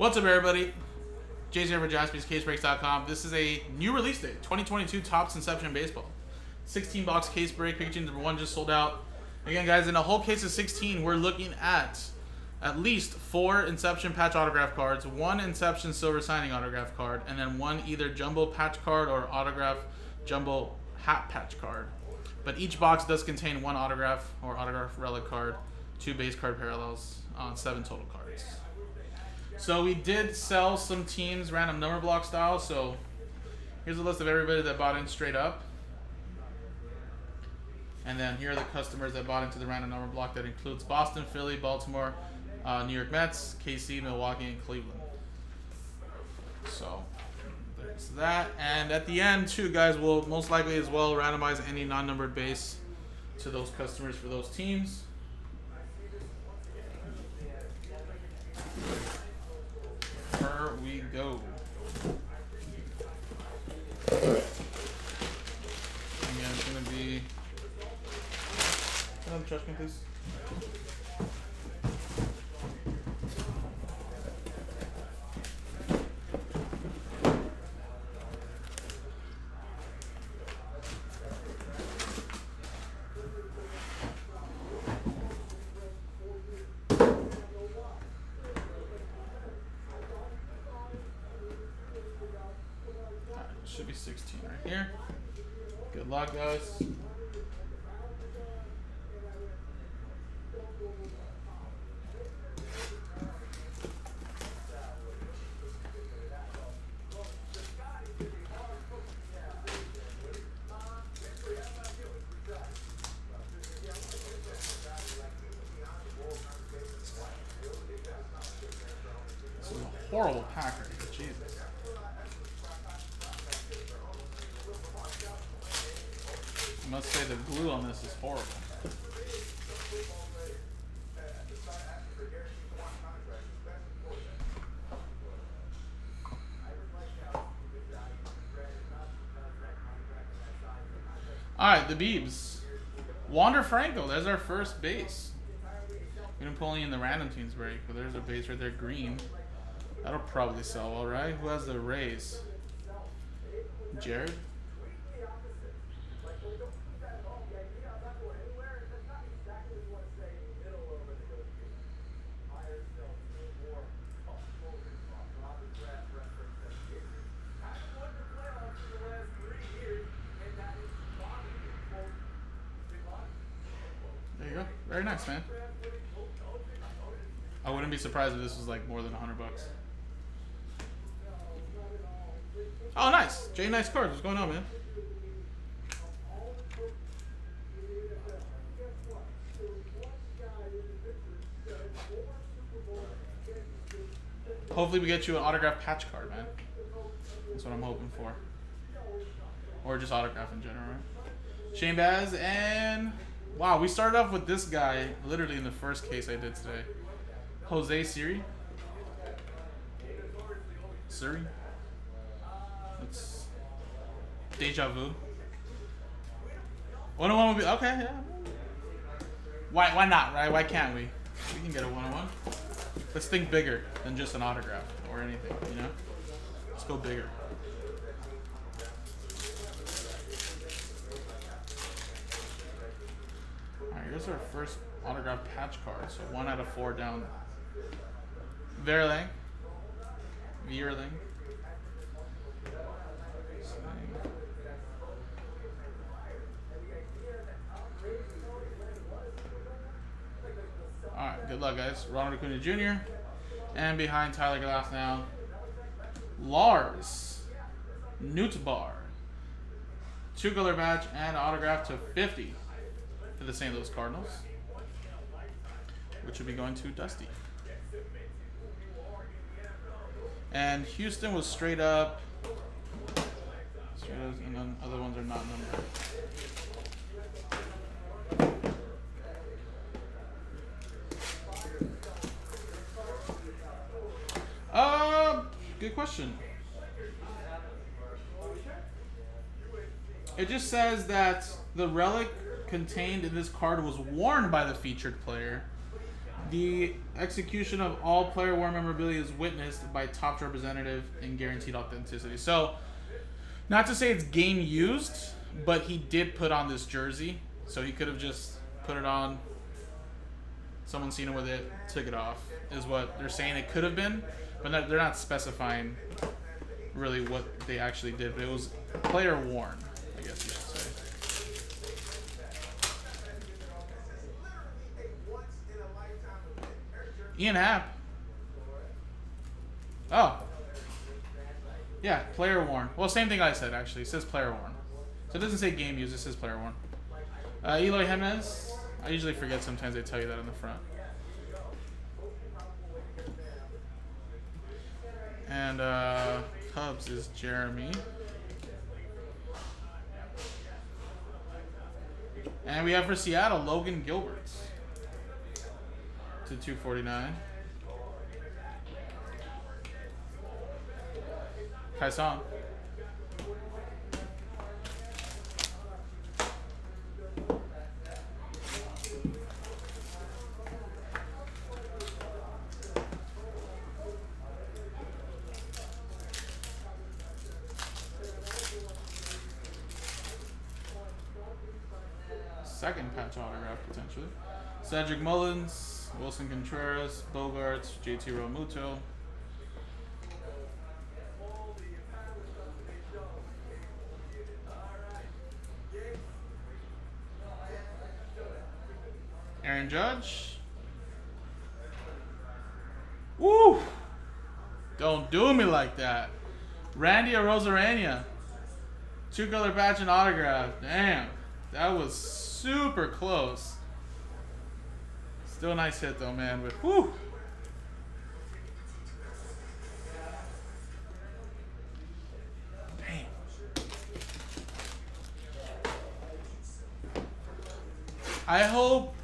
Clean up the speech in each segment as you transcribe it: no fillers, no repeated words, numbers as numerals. What's up, everybody? Jay's here for Jaspy's CaseBreaks.com. This is a new release date, 2022 Topps Inception Baseball. 16-box case break. Pikachu number 1 just sold out. Again, guys, in a whole case of 16, we're looking at least 4 Inception Patch Autograph cards, 1 Inception Silver Signing Autograph card, and then 1 either Jumbo Patch card or Autograph Jumbo Hat Patch card. But each box does contain 1 Autograph or Autograph Relic card, 2 Base Card Parallels on 7 total cards. So we did sell some teams random number block style, so here's a list of everybody that bought in straight up. And then here are the customers that bought into the random number block that includes Boston, Philly, Baltimore, New York Mets, KC, Milwaukee, and Cleveland. So there's that. And at the end too, guys, we'll most likely as well randomize any non-numbered base to those customers for those teams. Here we go. Again, it's going to be... Another trash can, please. Should be 16 right here. Good luck, guys. This is a horrible pack right here. Jesus. I must say the glue on this is horrible. Alright, the Beebs. Wander Franco, there's our first base. We didn't pull any in the random teams break, but there's a base right there, green. That'll probably sell, alright? Who has the Rays? Jared? Very nice, man. I wouldn't be surprised if this was like more than 100 bucks. Oh, nice. Jay, nice cards. What's going on, man? Hopefully we get you an autograph patch card, man. That's what I'm hoping for. Or just autograph in general, right? Shane Baz and... Wow, we started off with this guy literally in the first case I did today. Jose Siri. Siri? That's deja vu. 101 would be okay, yeah. Why not, right? Why can't we? We can get a 101. Let's think bigger than just an autograph or anything, you know? Let's go bigger. Here's our first autograph patch card, so 1 out of 4 down. Vierling. Alright, good luck, guys. Ronald Acuña Jr. And behind Tyler Glasnow, Lars Nootbaar. 2-color badge and autograph to 50. For the St. Louis Cardinals, which will be going to Dusty. And Houston was straight up, and then other ones are not numbered. Good question. It just says that the relic contained in this card was worn by the featured player, The execution of all player war memorabilia is witnessed by Topps representative in guaranteed authenticity. So, not to say it's game used, but he did put on this jersey. So he could have just put it on. Someone seen him with it, took it off, is what they're saying it could have been. But they're not specifying really what they actually did. But it was player worn, I guess you should say. Ian Happ. Oh. Yeah, player worn. Well, same thing I said, actually. It says player worn. So it doesn't say game used, it says player worn. Eloy Jimenez. I usually forget sometimes they tell you that on the front. And Cubs is Jeremy. And we have for Seattle, Logan Gilbert. To 249. Kai Song. Second patch autograph potentially. Cedric Mullins. Wilson Contreras, Bogaerts, J.T. Realmuto. Aaron Judge. Woo! Don't do me like that. Randy Arozarena. Two-color patch and autograph. Damn. That was super close. Still a nice hit though, man, but whew. Damn. I hope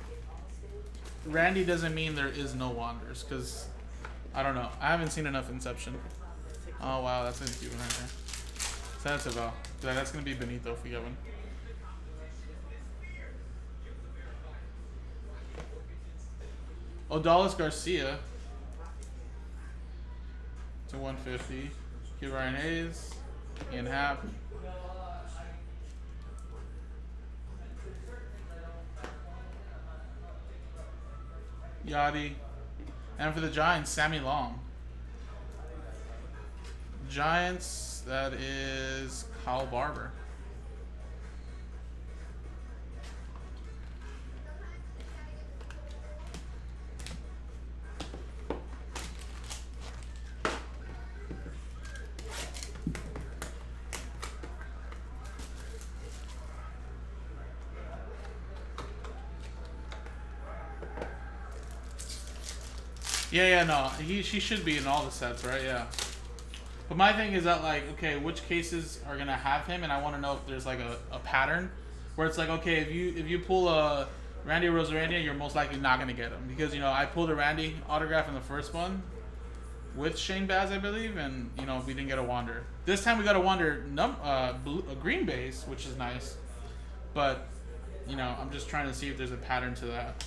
Randy doesn't mean there is no Wanders, because I don't know. I haven't seen enough Inception. Oh wow, that's a cute one right there. So that's about. That's gonna be Benito if we get one. Odalis Garcia to 150. Give Ryan Hayes. Ian Happ. Yachty. And for the Giants, Sammy Long. Giants, that is Kyle Barber. Yeah, no. She should be in all the sets, right? Yeah. But my thing is that, like, okay, which cases are going to have him? And I want to know if there's, like, a pattern where it's like, okay, if you pull a Randy Arozarena, you're most likely not going to get him. Because, you know, I pulled a Randy autograph in the first one with Shane Baz, I believe, and, you know, we didn't get a Wander. This time we got a Wander a green base, which is nice. But, you know, I'm just trying to see if there's a pattern to that.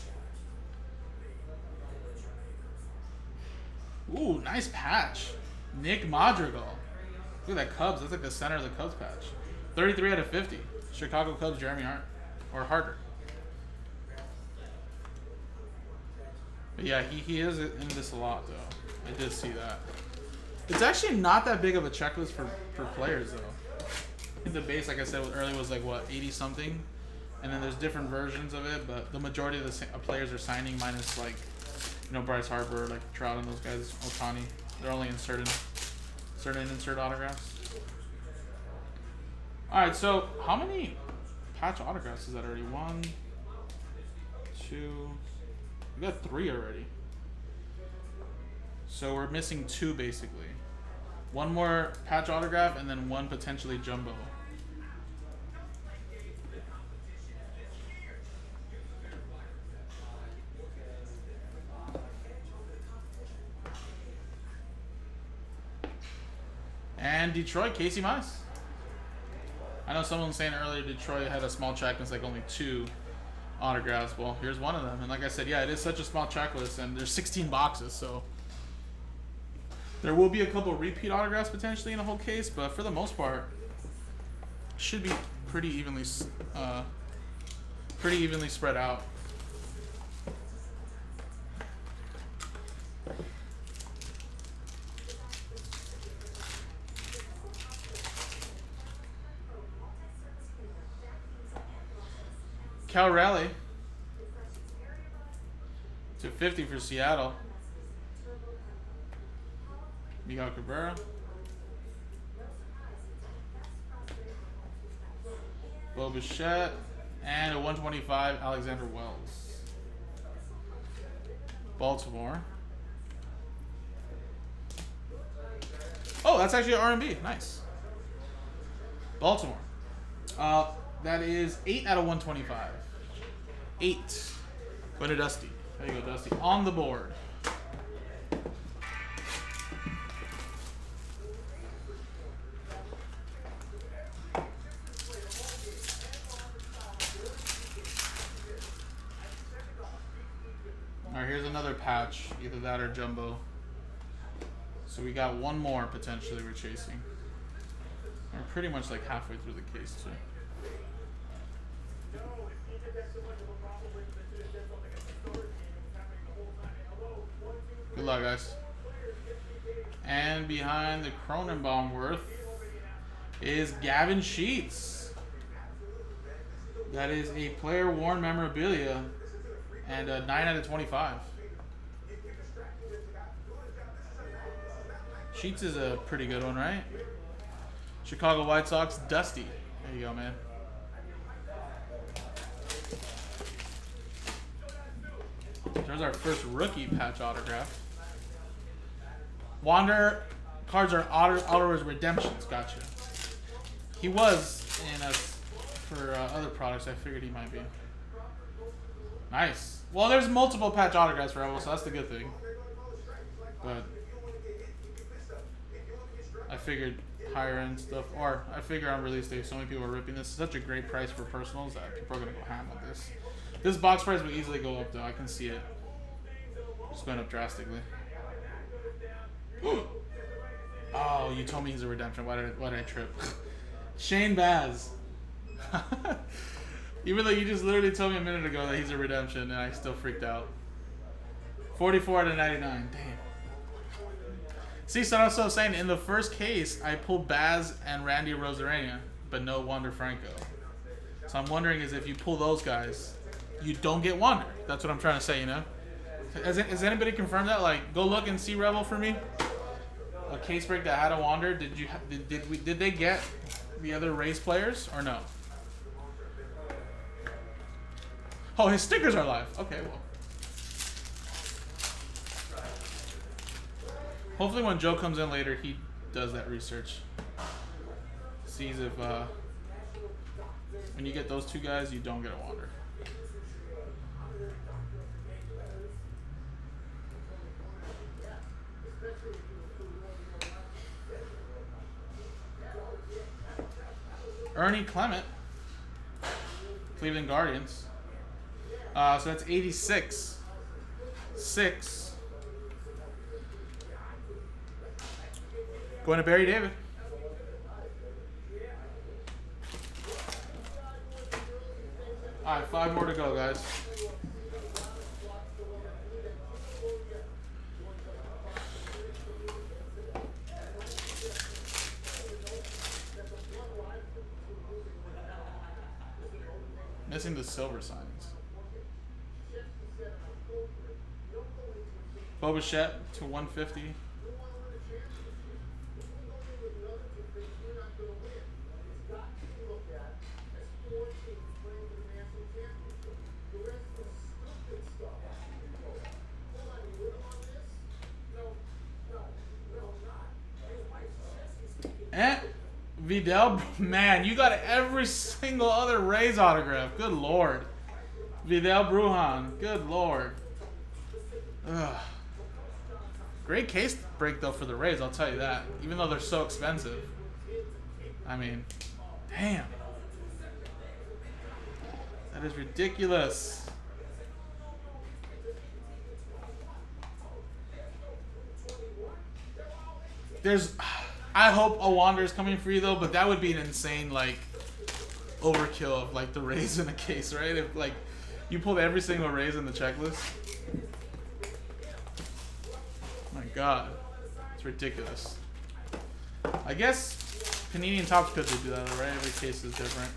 Ooh, nice patch. Nick Madrigal. Look at that Cubs. That's like the center of the Cubs patch. 33 out of 50. Chicago Cubs, Jeremy Hart. Or Harder. But yeah, he is in this a lot, though. I did see that. It's actually not that big of a checklist for players, though. I think the base, like I said earlier, was like, what, 80-something? And then there's different versions of it, but the majority of the players are signing minus, like, you know, Bryce Harper, like Trout and those guys, Otani. They're only in certain insert autographs. Alright, so how many patch autographs is that already? One, two, we got three already. So we're missing two basically. One more patch autograph and then one potentially jumbo. And Detroit, Casey Mize. I know someone was saying earlier Detroit had a small check and it's like only two. autographs. Well, here's one of them. And like I said, yeah, it is such a small checklist, and there's 16 boxes, so there will be a couple repeat autographs potentially in a whole case, but for the most part, should be pretty evenly spread out. Cal Raleigh /250 for Seattle. Miguel Cabrera. Bo Bichette. And a 125 Alexander Wells. Baltimore. Oh, that's actually an R&B. Nice. Baltimore. That is 8/125. 8. Go to Dusty. There you go, Dusty. On the board. Alright, here's another patch. Either that or Jumbo. So we got one more potentially we're chasing. We're pretty much like halfway through the case, too. Good luck, guys. And behind the Cronenbaum worth is Gavin Sheets. That is a player worn memorabilia and a 9/25. Sheets is a pretty good one, right? Chicago White Sox, Dusty. There you go, man. There's our first rookie patch autograph. Wander cards are auto redemptions. Gotcha. He was in us for other products. I figured he might be. Nice. Well, there's multiple patch autographs for Evo, so that's the good thing. But I figured higher end stuff, or I figure on release day, so many people are ripping this. It's such a great price for personals that people are gonna go ham on this. This box price would easily go up, though. I can see it. It's going up drastically. Ooh. Oh, you told me he's a redemption. Why did I trip? Shane Baz. Even though you just literally told me a minute ago that he's a redemption, and I still freaked out. 44/99. Damn. See, so that's what I'm saying. In the first case, I pulled Baz and Randy Arozarena, but no Wander Franco. So I'm wondering is if you pull those guys, you don't get Wander. That's what I'm trying to say, you know? Has anybody confirmed that? Like, go look and see Rebel for me. A case break that had a Wander. Did they get the other race players or no? Oh, his stickers are live. Okay, well. Hopefully when Joe comes in later, he does that research. Sees if when you get those two guys, you don't get a Wander. Ernie Clement, Cleveland Guardians. So that's 86. 6. Going to Barry David. All right, 5 more to go, guys. Missing the silver signs. Bo Bichette /150. Videl, man, you got every single other Rays autograph. Good lord. Videl Brujan, good lord. Ugh. Great case break, though, for the Rays, I'll tell you that. Even though they're so expensive. I mean, damn. That is ridiculous. There's, I hope a Wander is coming free though, but that would be an insane like overkill of like the Rays in a case, right? If like you pulled every single Rays in the checklist. My God, it's ridiculous. I guess Panini and Topps could do that, right? Every case is different.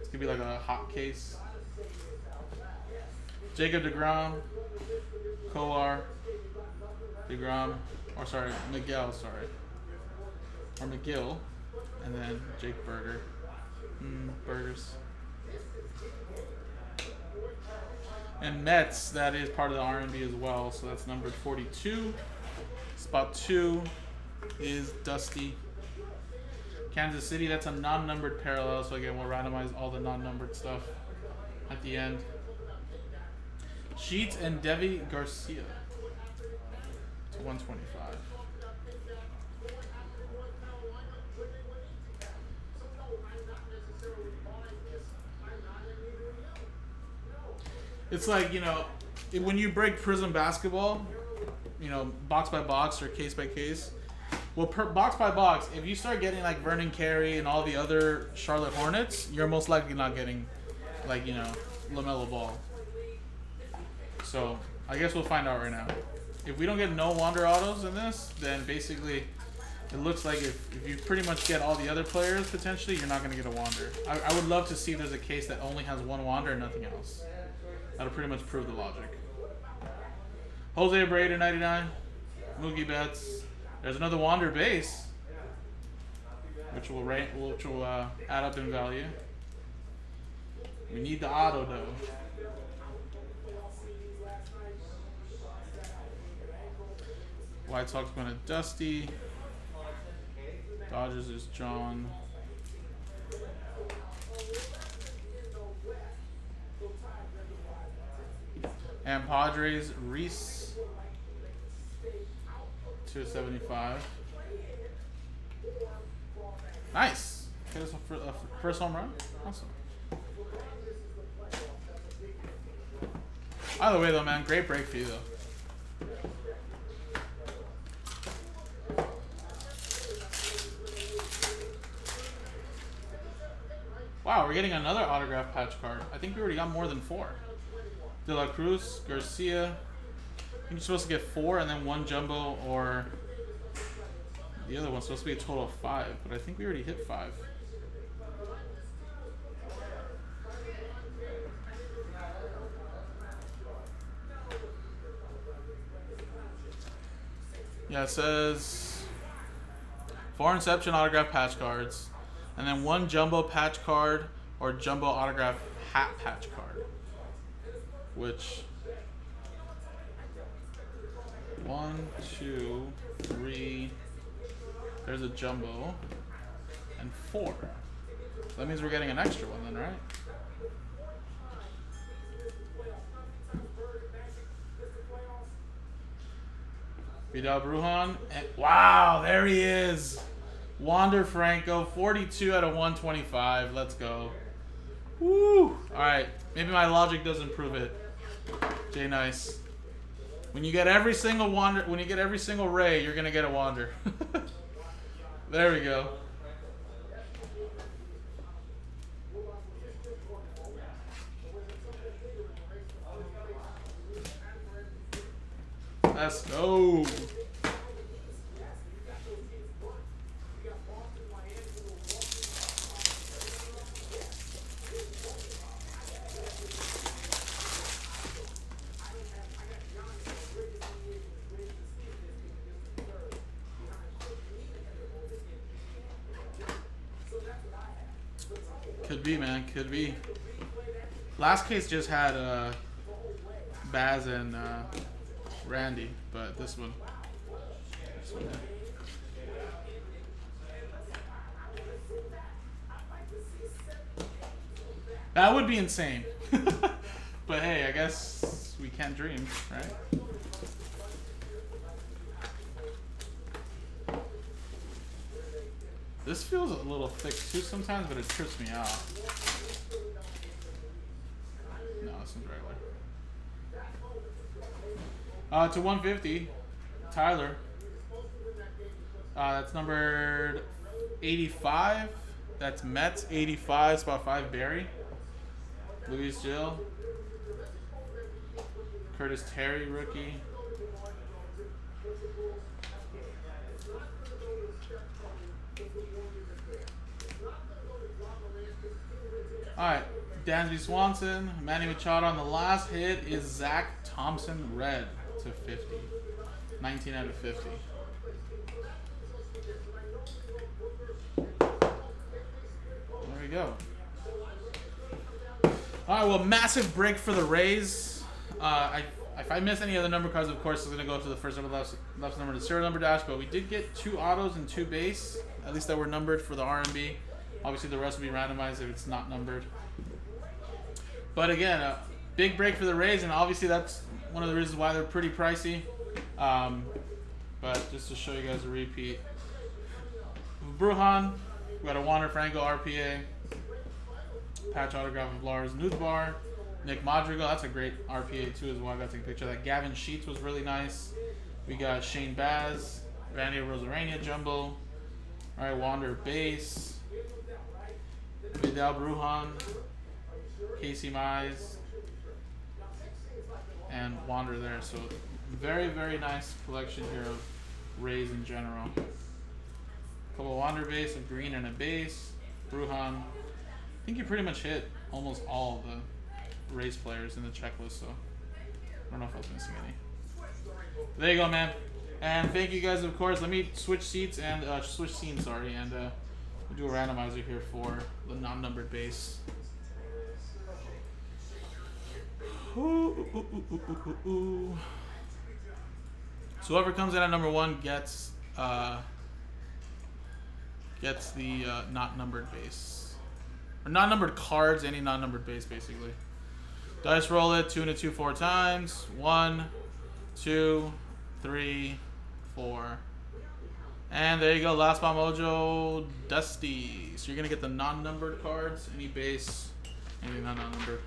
This could be like a hot case. Jacob DeGrom, Kolar, DeGrom. Or sorry, Miguel, sorry. Or McGill. And then Jake Berger. Burgers. And Mets, that is part of the R&B as well. So that's numbered 42. Spot 2 is Dusty. Kansas City, that's a non-numbered parallel. So again, we'll randomize all the non-numbered stuff at the end. Sheets and Devi Garcia. 125. It's like, you know, when you break Prism basketball, you know, box by box or case by case. Well, per box by box, if you start getting like Vernon Carey and all the other Charlotte Hornets, you're most likely not getting like, you know, LaMelo Ball. So I guess we'll find out right now. If we don't get no Wander autos in this, then basically it looks like if you pretty much get all the other players, potentially, you're not going to get a Wander. I would love to see if there's a case that only has one Wander and nothing else. That'll pretty much prove the logic. Jose Abreu 99. Moogie Betts. There's another Wander base, which will add up in value. We need the auto, though. White Sox going to Dusty. Dodgers is John. And Padres, Reese. 275. Nice. Get us a first home run. Awesome. Either way, though, man, great break for you, though. Wow, we're getting another autograph patch card. I think we already got more than 4. De La Cruz, Garcia. I think you're supposed to get 4 and then 1 jumbo, or the other one's supposed to be a total of 5, but I think we already hit 5. Yeah, it says 4 Inception autograph patch cards. And then 1 jumbo patch card or jumbo autograph hat patch card. Which 1, 2, 3. There's a jumbo. And 4. So that means we're getting an extra one then, right? Videl Brujan. And wow, there he is. Wander Franco, 42/125. Let's go. Woo! All right. Maybe my logic doesn't prove it. Jay Nice. When you get every single Wander, when you get every single Ray, you're gonna get a Wander. There we go. Let's go. Could be, man. Could be. Last case just had Baz and Randy, but this one that would be insane. But hey, I guess we can't dream, right? This feels a little thick too sometimes, but it trips me out. /150, Tyler. That's numbered 85. That's Mets 85, /5, Barry. Luis Gil. Curtis Terry, rookie. All right, Dansby Swanson, Manny Machado on the last hit is Zach Thompson, red /50, 19/50. There we go. All right, well, massive break for the Rays. If I miss any other number cards, of course, it's going to go to the first number, left number to serial number dash, but we did get 2 autos and 2 base, at least that were numbered for the RMB. Obviously, the rest will be randomized if it's not numbered. But again, a big break for the Rays, and obviously that's one of the reasons why they're pretty pricey. But just to show you guys a repeat. Brujan, we got a Wander Franco RPA. Patch autograph of Lars Nootbaar. Nick Madrigal, that's a great RPA too as well. I got to take a picture of that. Gavin Sheets was really nice. We got Shane Baz, Randy Arozarena Jumbo. All right, Wander Base. Videl Brujan, Casey Mize, and Wander there. So very, very nice collection here of Rays in general. A couple of Wander base, a green and a base. Brujan, I think you pretty much hit almost all the Rays players in the checklist, so I don't know if I was missing any. There you go, man. And thank you guys, of course. Let me switch seats and switch scenes, sorry, and we'll do a randomizer here for the non-numbered base. Ooh. So whoever comes in at number 1 gets the not numbered base, or not numbered cards, any non numbered base basically. Dice roll it 2 and a 2 4 times. 1, 2, 3, 4. And there you go, last bomb mojo, Dusty. So you're gonna get the non-numbered cards, any base, anything not non-numbered.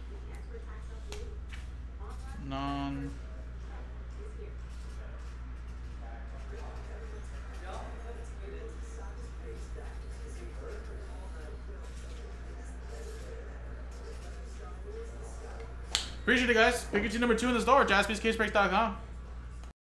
Appreciate it, guys. Pick your team number 2 in the store, JaspysCaseBreaks.com.